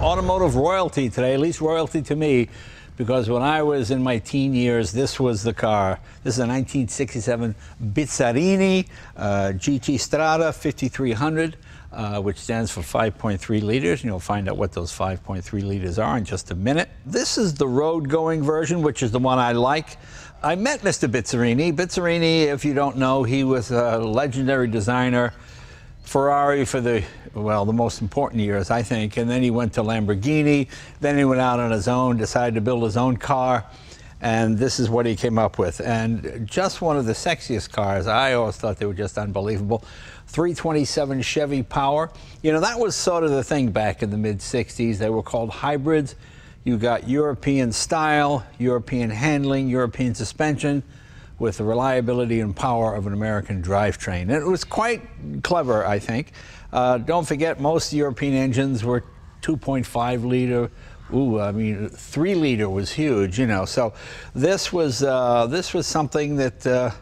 automotive royalty today, at least royalty to me, because when I was in my teen years, this was the car. This is a 1967 Bizzarrini GT Strada 5300, which stands for 5.3 liters. And you'll find out what those 5.3 liters are in just a minute. This is the road-going version, which is the one I like. I met Mr. Bizzarrini. Bizzarrini, if you don't know, he was a legendary designer. Ferrari for the, well, the most important years, I think, and then he went to Lamborghini, then he went out on his own, decided to build his own car, and this is what he came up with. And just one of the sexiest cars. I always thought they were just unbelievable. 327 Chevy power. You know, that was sort of the thing back in the mid-'60s. They were called hybrids. You got European style, European handling, European suspension, with the reliability and power of an American drivetrain. And it was quite clever, I think. Don't forget, most European engines were 2.5 liter. Ooh, I mean, 3 liter was huge, you know. So this was something that,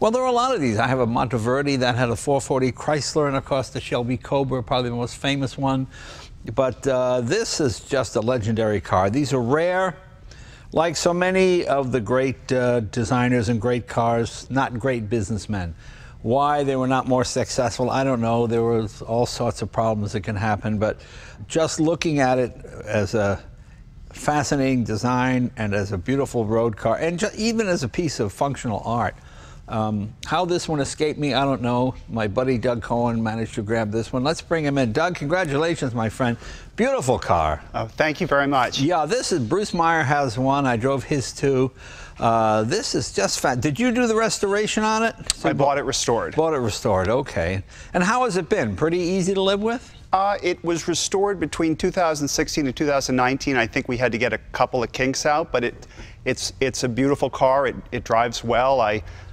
well, there were a lot of these. I have a Monteverdi that had a 440 Chrysler, and of course the Shelby Cobra, probably the most famous one. But this is just a legendary car. These are rare. Like so many of the great designers and great cars, not great businessmen. Why they were not more successful, I don't know. There were all sorts of problems that can happen, but just looking at it as a fascinating design and as a beautiful road car, and even as a piece of functional art. How this one escaped me, I don't know. My buddy Doug Cohen managed to grab this one. Let's bring him in. Doug, congratulations, my friend. Beautiful car. Oh, thank you very much. Yeah, this is, Bruce Meyer has one. I drove his too. This is just fat. Did you do the restoration on it? So I bought it restored. Bought it restored, okay. And how has it been? Pretty easy to live with? It was restored between 2016 and 2019. I think we had to get a couple of kinks out, but it's a beautiful car. It drives well.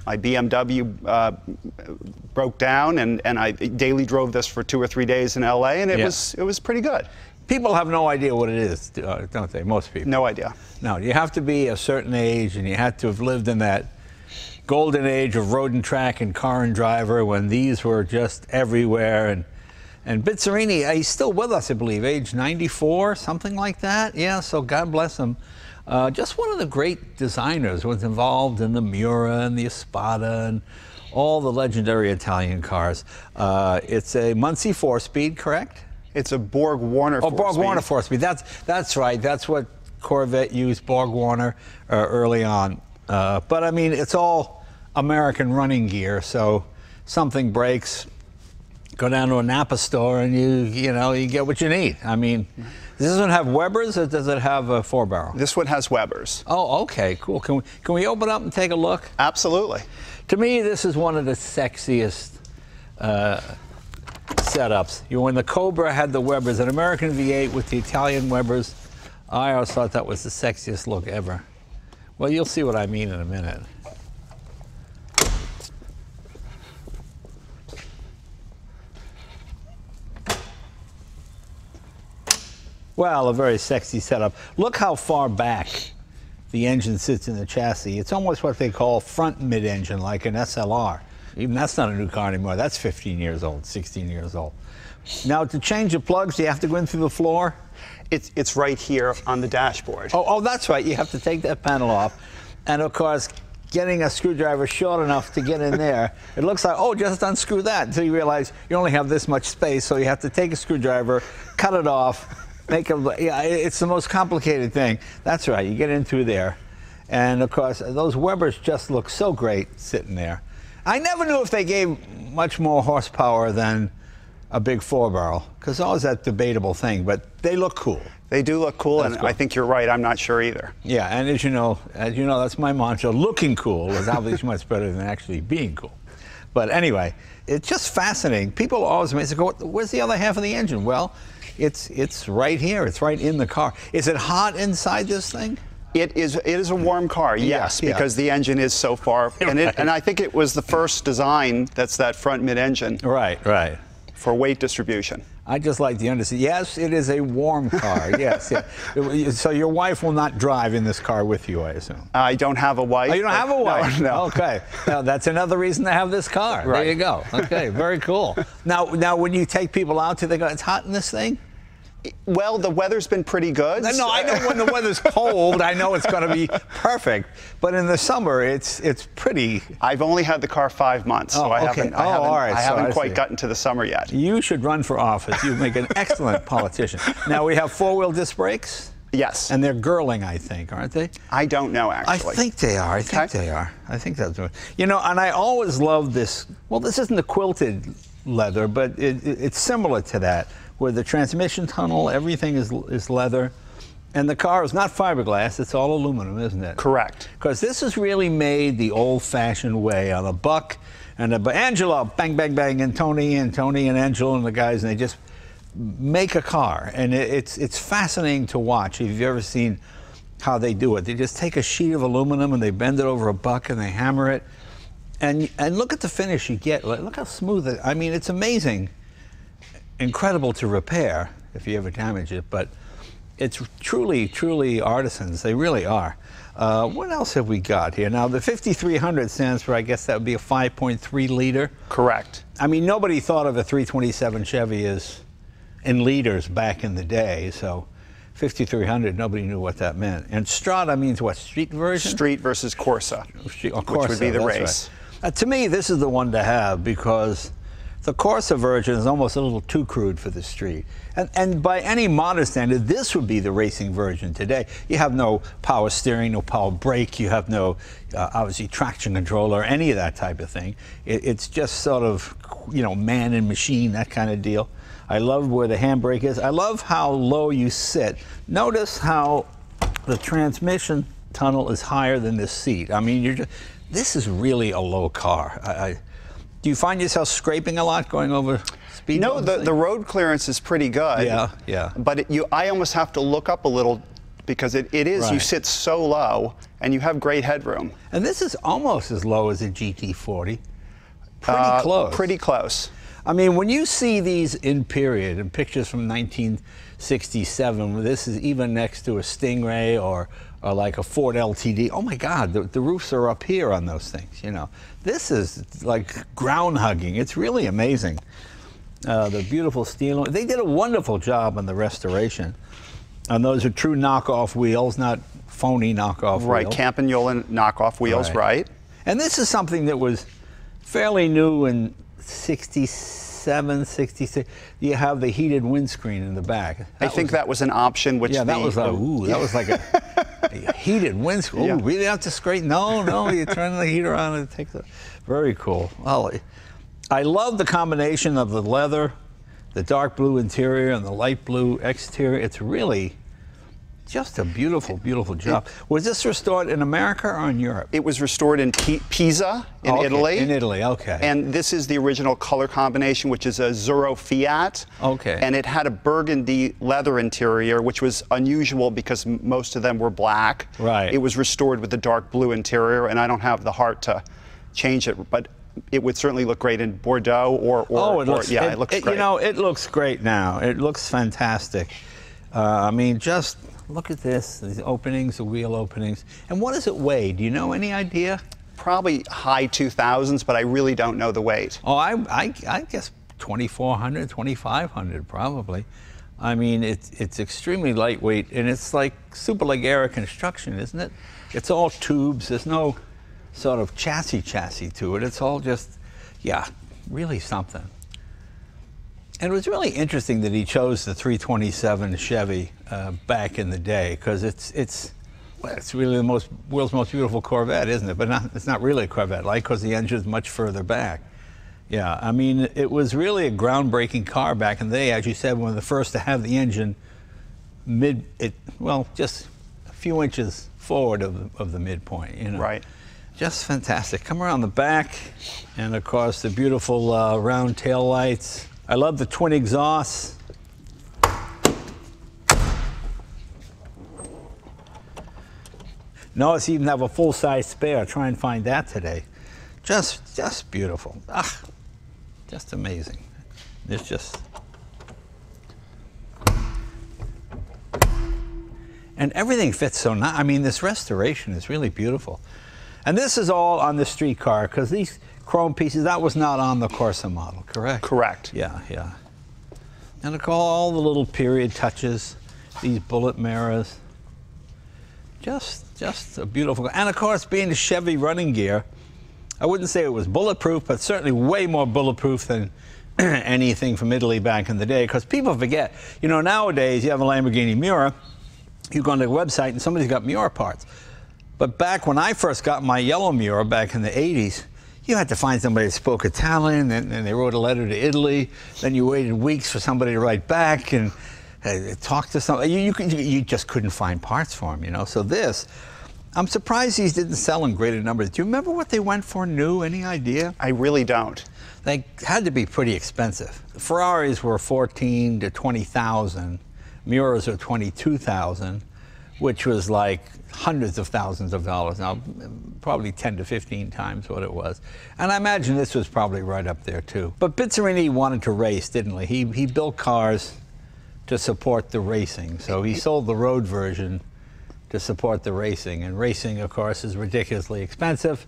My BMW broke down, and I daily drove this for 2 or 3 days in LA, and it was pretty good. People have no idea what it is, don't they? Most people. No idea. No, you have to be a certain age, and you have to have lived in that golden age of road and track and car and driver when these were just everywhere. And Bizzarrini, he's still with us, I believe, age 94, something like that. Yeah, so God bless him. Just one of the great designers, was involved in the Mura and the Espada and all the legendary Italian cars. It's a Muncie 4-speed, correct? It's a Borg Warner 4-speed. Oh, Borg Warner 4-speed. That's right. That's what Corvette used, Borg Warner, early on. But I mean, it's all American running gear. So something breaks, go down to a Napa store, and you get what you need. I mean. Does this one have Webers, or does it have a 4-barrel? This one has Webers. Oh, okay, cool. Can we open up and take a look? Absolutely. To me, this is one of the sexiest setups. You know, when the Cobra had the Webers, an American V8 with the Italian Webers, I always thought that was the sexiest look ever. Well, you'll see what I mean in a minute. Well, a very sexy setup. Look how far back the engine sits in the chassis. It's almost what they call front mid-engine, like an SLR. Even that's not a new car anymore. That's 15 years old, 16 years old. Now, to change the plugs, do you have to go in through the floor? It's right here on the dashboard. Oh, that's right. You have to take that panel off. And, of course, getting a screwdriver short enough to get in there, it looks like, oh, just unscrew that, until you realize you only have this much space, so you have to take a screwdriver, cut it off, yeah, it's the most complicated thing. That's right, you get in through there. And of course, those Webers just look so great sitting there. I never knew if they gave much more horsepower than a big 4-barrel, because always that debatable thing, but they look cool. They do look cool, and I think you're right, I'm not sure either. Yeah, and as you know, that's my mantra, looking cool is obviously much better than actually being cool. But anyway, it's just fascinating. People always amazed, go, where's the other half of the engine? Well, it's right here. It's right in the car. Is it hot inside this thing? It is a warm car, yes, yeah, because the engine is so far. And, and I think it was the first design that's that front mid-engine. Right, right. For weight distribution. I just like the undersea. Yes, it is a warm car, yes. Yeah. So your wife will not drive in this car with you, I assume? I don't have a wife. Oh, you don't have a wife? No. Okay. Now, that's another reason to have this car. Right. There you go. Okay, very cool. Now, when you take people out, do they go, it's hot in this thing? Well, the weather's been pretty good. No, I know when the weather's cold, I know it's going to be perfect. But in the summer, it's pretty. I've only had the car 5 months, so I haven't quite gotten to the summer yet. You should run for office. You make an excellent politician. Now, we have four-wheel disc brakes. Yes. And they're Girling, I think, aren't they? I don't know, actually. I think they are. I think they are. I think that's right. You know, and I always love this. Well, this isn't the quilted leather, but it's similar to that, where the transmission tunnel, everything is leather. And the car is not fiberglass. It's all aluminum, isn't it? Correct. Because this is really made the old-fashioned way on a buck. And Angela, bang, bang, bang, and Tony and Angela and the guys, and they just make a car, and it's fascinating to watch. If you've ever seen how they do it, they just take a sheet of aluminum and they bend it over a buck and they hammer it, and look at the finish you get. Look how smooth it. I mean, it's amazing, incredible to repair if you ever damage it, but it's truly, truly artisans. They really are. What else have we got here? Now, the 5300 stands for, I guess that would be a 5.3 liter. Correct. I mean, nobody thought of a 327 Chevy as in liters back in the day, so 5300, nobody knew what that meant. And Strada means what, street version? Street versus Corsa, which would be the race. Right. To me, this is the one to have, because the Corsa version is almost a little too crude for the street. And by any modern standard, this would be the racing version today. You have no power steering, no power brake, you have no, obviously, traction control or any of that type of thing. It's just sort of, you know, man and machine, that kind of deal. I love where the handbrake is. I love how low you sit. Notice how the transmission tunnel is higher than this seat. I mean, this is really a low car. Do you find yourself scraping a lot going over speed? No, the road clearance is pretty good. Yeah, yeah. But I almost have to look up a little, because it is, you sit so low and you have great headroom. And this is almost as low as a GT40. Pretty close. Pretty close. I mean, when you see these in period, and pictures from 1967, this is even next to a Stingray or like a Ford LTD. Oh my God, the roofs are up here on those things, you know. This is like ground hugging. It's really amazing. The beautiful steel. They did a wonderful job on the restoration. And those are true knockoff wheels, not phony knockoff wheels. Right, Campagnolo knockoff wheels, right. And this is something that was fairly new in 67, 66. You have the heated windscreen in the back. I think that was an option. Which that was like a heated windscreen. Yeah. Ooh, really have to scrape? No, no. You turn the heater on and it takes a. Very cool. Well, I love the combination of the leather, the dark blue interior, and the light blue exterior. It's really just a beautiful, beautiful job. Was this restored in America or in Europe? It was restored in Pisa, in Italy. In Italy, okay. And this is the original color combination, which is a Azzurro Fiat. Okay. And it had a burgundy leather interior, which was unusual because most of them were black. Right. It was restored with the dark blue interior, and I don't have the heart to change it, but it would certainly look great in Bordeaux or it looks great. You know, it looks great now. It looks fantastic. I mean, just look at this, these openings, the wheel openings. And what does it weigh? Do you know any idea? Probably high 2000s, but I really don't know the weight. Oh, I guess 2,400, 2,500 probably. I mean, it's extremely lightweight, and it's like Superleggera construction, isn't it? It's all tubes. There's no sort of chassis to it. It's all just, yeah, really something. And it was really interesting that he chose the 327 Chevy back in the day, because it's really the world's most beautiful Corvette, isn't it? But it's not really a Corvette-like, because the engine's much further back. Yeah, I mean, it was really a groundbreaking car back in the day, as you said, one of the first to have the engine just a few inches forward of the midpoint, you know. Right. Just fantastic. Come around the back, and of course the beautiful round tail lights. I love the twin exhausts. Notice you even have a full-size spare. Try and find that today. Just beautiful. Ah, just amazing. It's just. And everything fits so nice. I mean, this restoration is really beautiful. And this is all on the street car, because these chrome pieces, that was not on the Corsa model, correct? Correct. Yeah, yeah. And look, all the little period touches, these bullet mirrors, just a beautiful car. And of course, being a Chevy running gear, I wouldn't say it was bulletproof, but certainly way more bulletproof than anything from Italy back in the day, because people forget, you know, nowadays you have a Lamborghini Mura, you go on their website and somebody's got Mura parts. But back when I first got my yellow Mura back in the 80s, you had to find somebody that spoke Italian, and they wrote a letter to Italy. Then you waited weeks for somebody to write back and talk to somebody. You just couldn't find parts for them, you know. So this, I'm surprised these didn't sell in greater numbers. Do you remember what they went for new? Any idea? I really don't. They had to be pretty expensive. Ferraris were $14,000 to $20,000. Muras were $22,000, which was like hundreds of thousands of dollars. Now, probably 10 to 15 times what it was. And I imagine this was probably right up there, too. But Bizzarrini wanted to race, didn't he? He built cars to support the racing. So he sold the road version to support the racing. And racing, of course, is ridiculously expensive.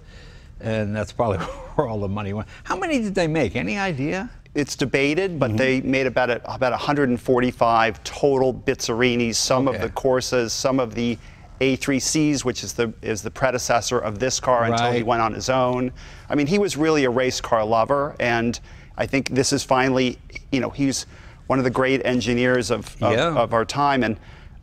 And that's probably where all the money went. How many did they make? Any idea? It's debated, but they made about 145 total Bizzarrinis, some of the Corsas, some of the A3Cs, which is the predecessor of this car until he went on his own. I mean, he was really a race car lover, and I think this is finally, you know, he's one of the great engineers of our time, and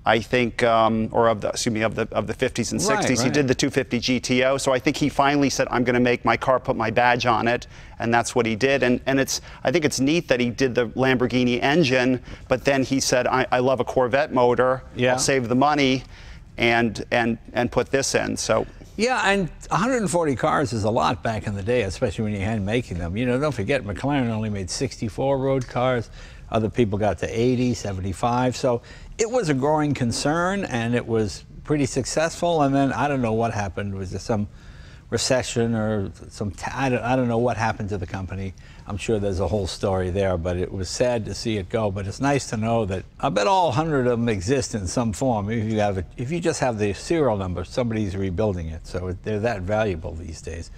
I think, of the 50s and 60s. He did the 250 GTO, so I think he finally said, I'm going to make my car, put my badge on it, and that's what he did. And it's, I think it's neat that he did the Lamborghini engine, but then he said, I love a Corvette motor, I'll save the money, and put this in, so. Yeah, and 140 cars is a lot back in the day, especially when you had making them. You know, don't forget, McLaren only made 64 road cars. Other people got to 80, 75. So it was a growing concern, and it was pretty successful. And then I don't know what happened. Was there some recession or some, I don't know what happened to the company. I'm sure there's a whole story there, but it was sad to see it go. But it's nice to know that I bet all 100 of them exist in some form. If you have it, if you just have the serial number, somebody's rebuilding it. So they're that valuable these days.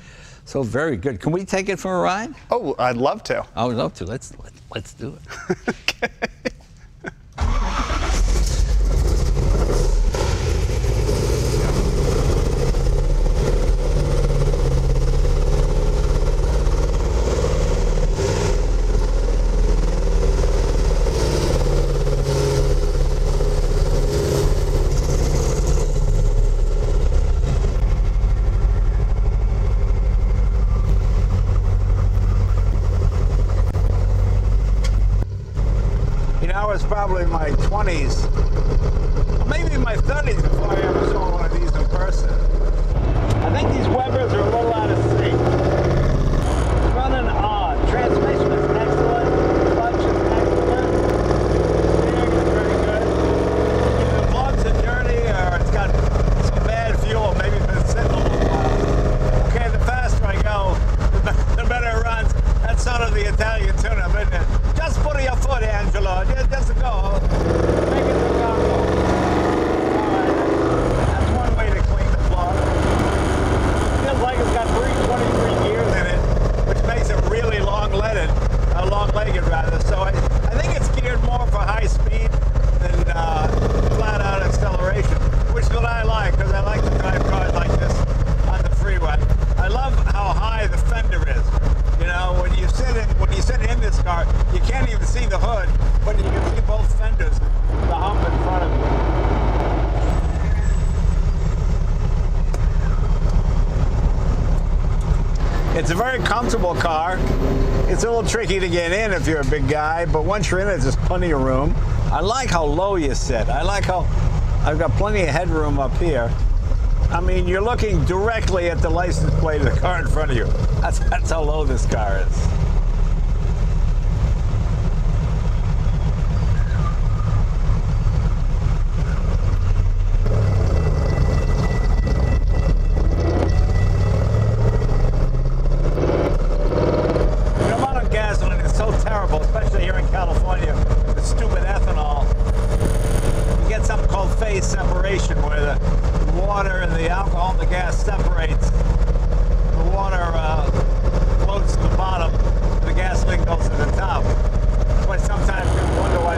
So very good. Can we take it for a ride? Oh, I'd love to. I would love to. Let's do it. Okay. Probably my 20s, maybe my 30s before I ever saw one of these in person. I think these Webers are a little out of sync. Running odd. Transmission is excellent. Clutch is excellent. Steering is very good. Either the plugs are dirty or it's got some bad fuel. Maybe it's been sitting a little while. Okay, the faster I go, the better it runs. That's sort of the Italian tune-up, isn't it? Just put your foot, Angelo. Just go. Make it the combo. All right. That's one way to clean the plug. Feels like it's got 323 gears in it, which makes it really long-legged. So I think it's geared more for high speed than flat-out acceleration, which is what I like, because I like to drive cars like this on the freeway. I love how high the fender is. You know, when you sit in this car, you can't even see the hood, but you can see both fenders, the hump in front of you. It's a very comfortable car. It's a little tricky to get in if you're a big guy, but once you're in it, there's plenty of room. I like how low you sit. I like how I've got plenty of headroom up here. I mean, you're looking directly at the license plate of the car in front of you. That's how low this car is. The amount of gasoline is so terrible, especially here in California, the stupid ethanol. You get something called phase separation, where the water and the alcohol and the gas separates. The water floats to the bottom, the gasoline goes to the top. That's why sometimes people wonder why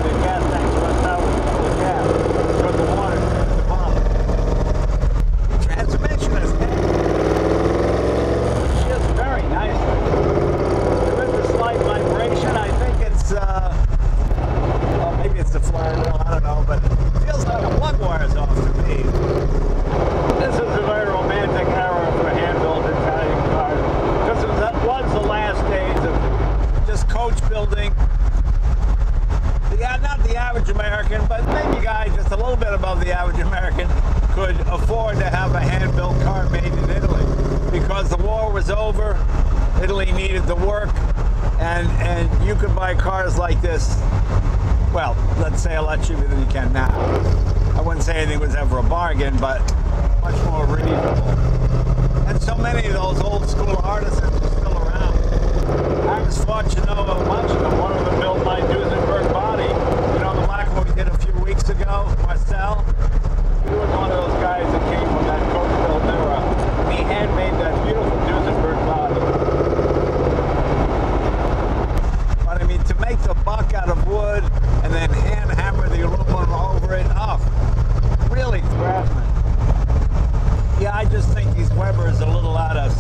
because the war was over, Italy needed the work, and you could buy cars like this, well, let's say a lot cheaper than you can now. I wouldn't say anything was ever a bargain, but much more reasonable. And so many of those old school artisans are still around. I was fortunate over a month ago, one of them built my Duesenberg body. You know, the black one we did a few weeks ago, Marcel. He was one of those guys that came from that Coatesville Mura. He handmade that beautiful Duesenberg body. But I mean, to make the buck out of wood and then hand hammer the aluminum over it off, really craftsman. Yeah, I just think these Webers are a little out of,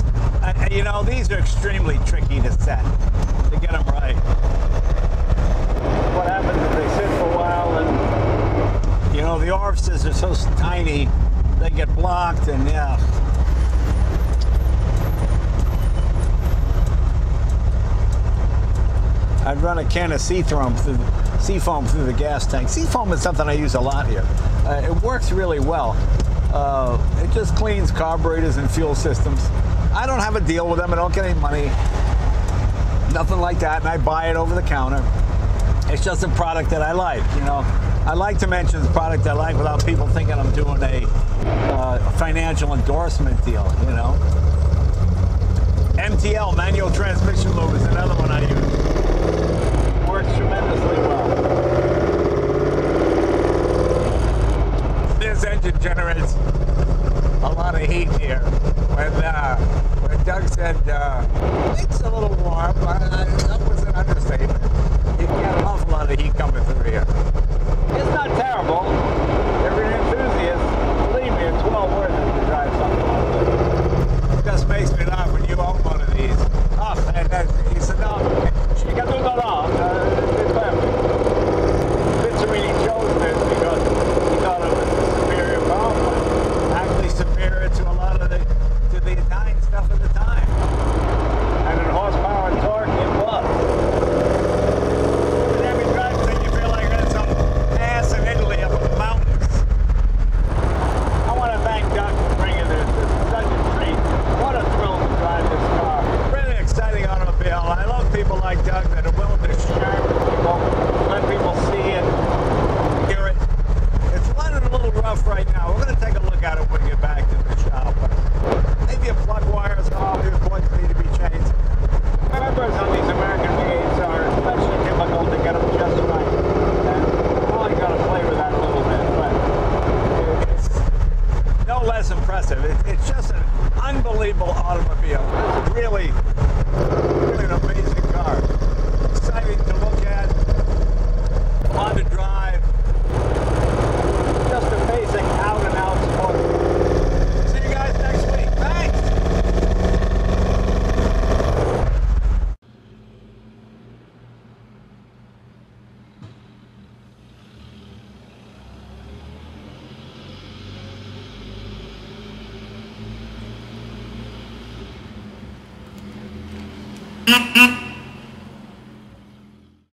you know, these are extremely tricky to set, to get them right. What happens is they sit for a while and, you know, the orifices are so tiny, they get blocked and, yeah. I'd run a can of sea foam through the gas tank. Sea foam is something I use a lot here. It works really well. It just cleans carburetors and fuel systems. I don't have a deal with them. I don't get any money, nothing like that, and I buy it over the counter. It's just a product that I like, you know. I like to mention the product I like without people thinking I'm doing a financial endorsement deal, you know. MTL, manual transmission lube, is another one I use. Works tremendously well. This engine generates a lot of heat here. When Doug said it's a little warm, that was an understatement. You get an awful lot of heat coming through here. It's not terrible. If you're an enthusiast, believe me, it's well worth it to drive something like this. It just makes me laugh when you own one of these. Oh, and then he said, no, you can do that all. It's perfect. Bizzarrini chose this because he thought it was superior to a lot of the Italian stuff at the time. And in horsepower and torque, it was. And every drive thing, you feel like you're in some ass in Italy up in the mountains. I want to thank Doug for bringing this. This is such a treat. What a thrill to drive this car. Really exciting automobile. I love people like Doug that are willing to share with people, let people see it, hear it. It's running a little rough right now. We're going to take a look at it when we get back to the shop. Maybe a plug wire is all these points need to be changed. Webers on these American V8s are especially difficult to get them just right. And you probably got to play with that a little bit, but it's no less impressive. It's just an unbelievable automobile. It's really, really an amazing car. Exciting to look at, fun to drive. Just amazing out and out sport. See you guys next week. Thanks!